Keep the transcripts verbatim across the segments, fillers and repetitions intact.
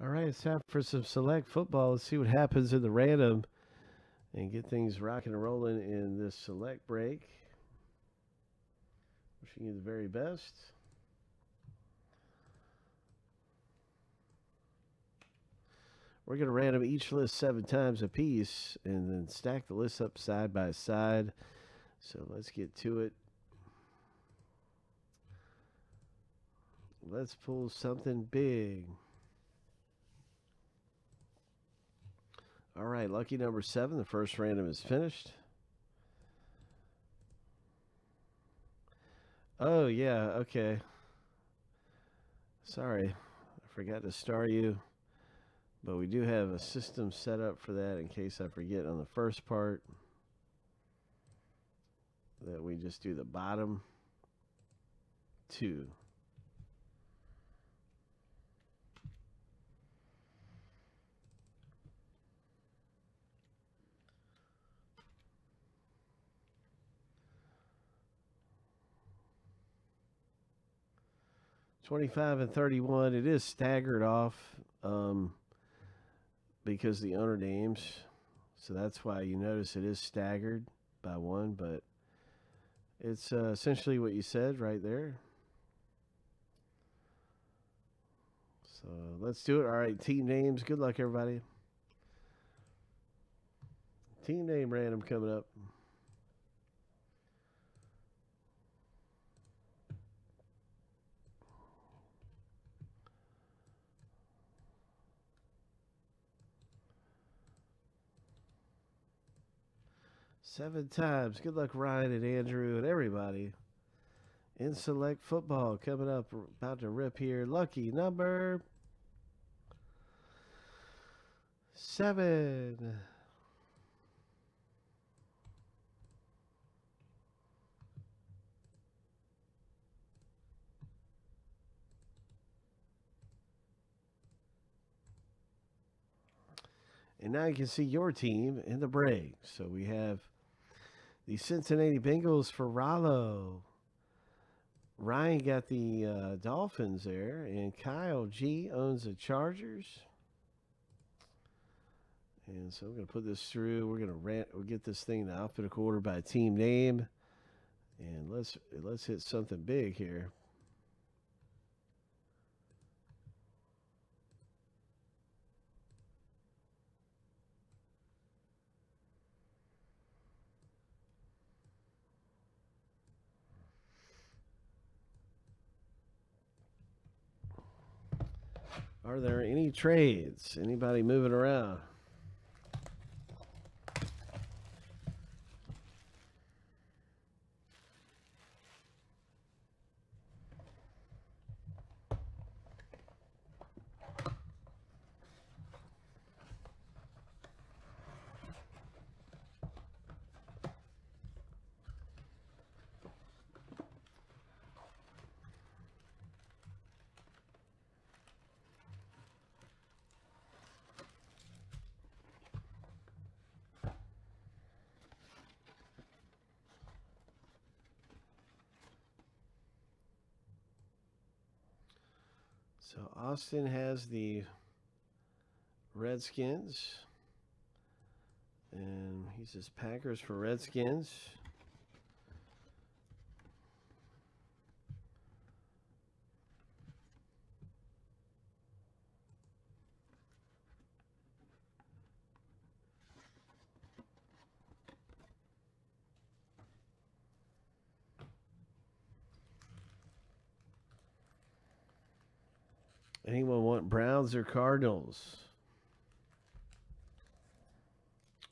All right, it's time for some select football. Let's see what happens in the random and get things rocking and rolling in this select break. Wishing you the very best. We're going to random each list seven times a piece and then stack the lists up side by side. So let's get to it. Let's pull something big. All right, lucky number seven. The first random is finished. Oh, yeah, okay. Sorry, I forgot to star you. But we do have a system set up for that in case I forget on the first part. That we just do the bottom two. twenty-five and thirty-one. It is staggered off. Um... because the owner names, so that's why you notice it is staggered by one, but it's uh, essentially what you said right there. So let's do it. All right, team names. Good luck, everybody. Team name random coming up. Seven times. Good luck, Ryan and Andrew and everybody in select football coming up. About to rip here. Lucky number seven. And now you can see your team in the break. So we have the Cincinnati Bengals for Rollo. Ryan got the uh, Dolphins there. And Kyle G owns the Chargers. And so we're going to put this through. We're going to rant. We'll get this thing in alphabetical order by team name. And let's, let's hit something big here. Are there any trades? Anybody moving around? So Austin has the Redskins, and he says Packers for Redskins. Anyone want Browns or Cardinals?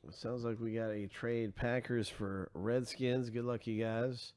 It sounds like we got a trade. Packers for Redskins. Good luck, you guys.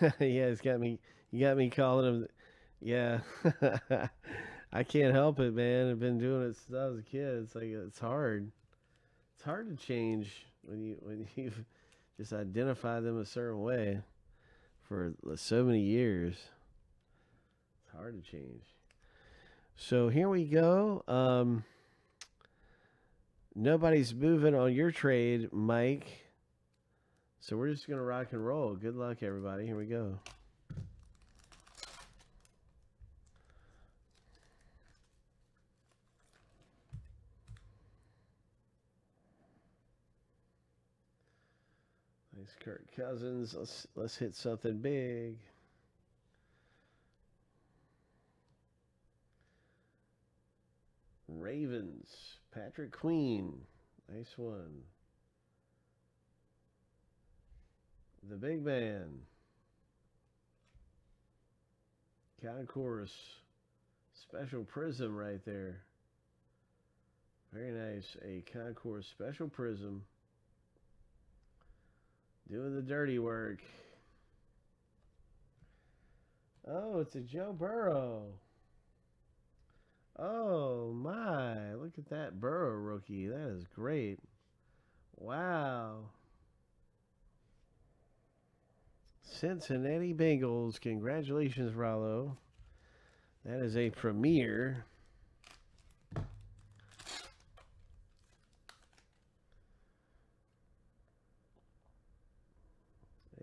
yeah, it's got me. You got me calling him. Yeah, I can't help it, man. I've been doing it since I was a kid. It's like it's hard. It's hard to change when you when you just identify them a certain way for so many years. It's hard to change. So here we go. Um, nobody's moving on your trade, Mike. So we're just gonna rock and roll. Good luck, everybody. Here we go. Nice Kirk Cousins. Let's let's hit something big. Ravens, Patrick Queen. Nice one. The big man. Concourse. Special prism right there. Very nice. A concourse special prism. Doing the dirty work. Oh, it's a Joe Burrow. Oh my, look at that Burrow rookie. That is great. Wow. Cincinnati Bengals. Congratulations, Rollo. That is a premiere.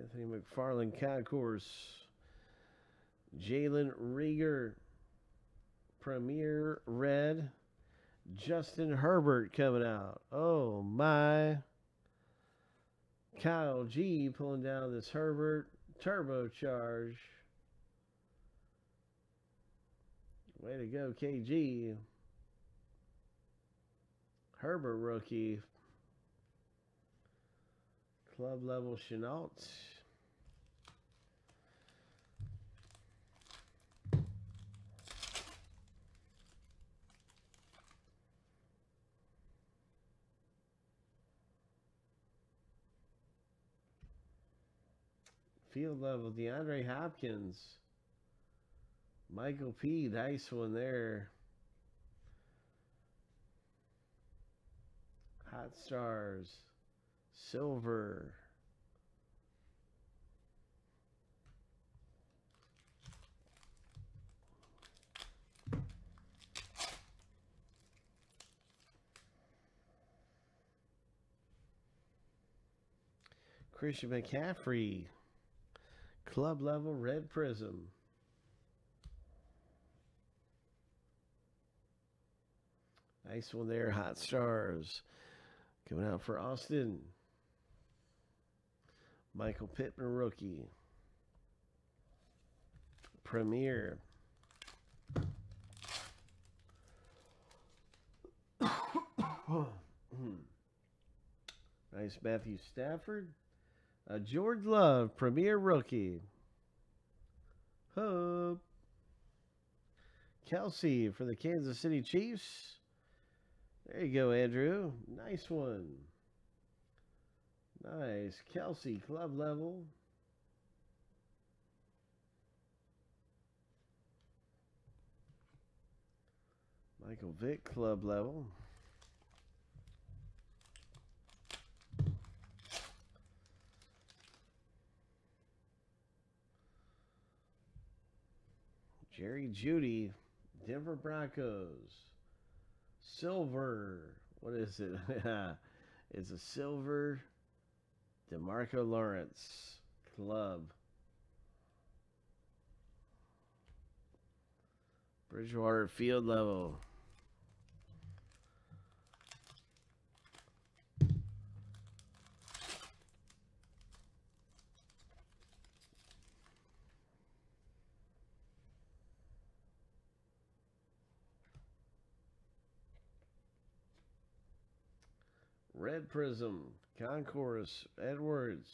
Anthony McFarland concourse. Jalen Rieger premier red. Justin Herbert coming out. Oh my. Kyle G pulling down this Herbert. Turbocharge. Way to go, K G. Herbert rookie. Club level Chenault. Field level, DeAndre Hopkins. Michael P. Nice one there. Hot Stars. Silver. Christian McCaffrey. Club level red prism. Nice one there. Hot Stars coming out for Austin. Michael Pittman rookie. Premier. Nice Matthew Stafford. A George Love premier rookie. Hope. Kelsey for the Kansas City Chiefs. There you go, Andrew. Nice one. Nice. Kelsey club level. Michael Vick club level. Jerry Judy, Denver Broncos, silver. What is it? It's a silver DeMarco Lawrence club. Bridgewater field level. Red prism, concourse, Edwards.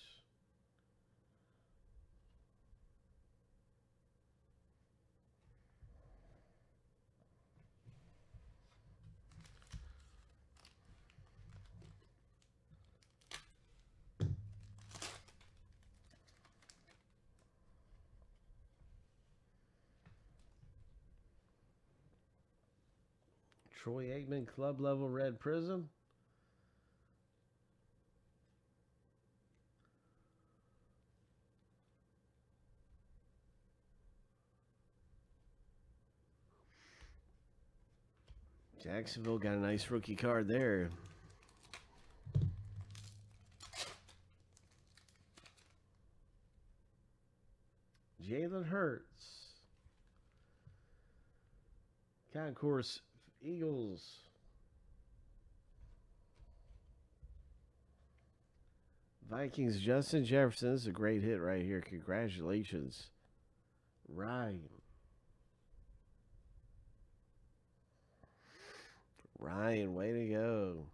Troy Aikman, club level red prism. Jacksonville got a nice rookie card there. Jalen Hurts. Concourse Eagles. Vikings Justin Jefferson. This is a great hit right here. Congratulations. Ryan. Ryan, way to go.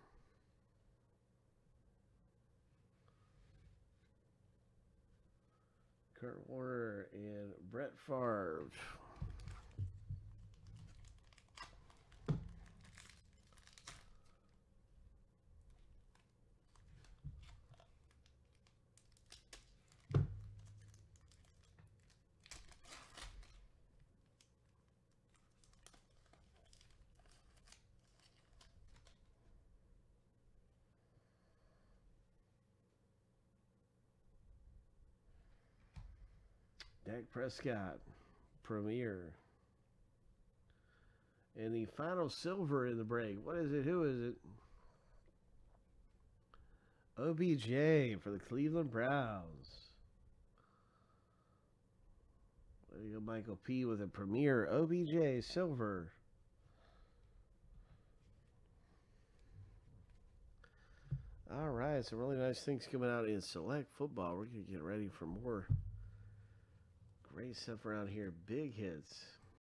Kurt Warner and Brett Favre. Dak Prescott, Premier. And the final silver in the break. What is it? Who is it? O B J for the Cleveland Browns. There you go, Michael P. with a Premier. O B J, silver. All right, some really nice things coming out in Select Football. We're going to get ready for more. Great stuff around here. Big hits.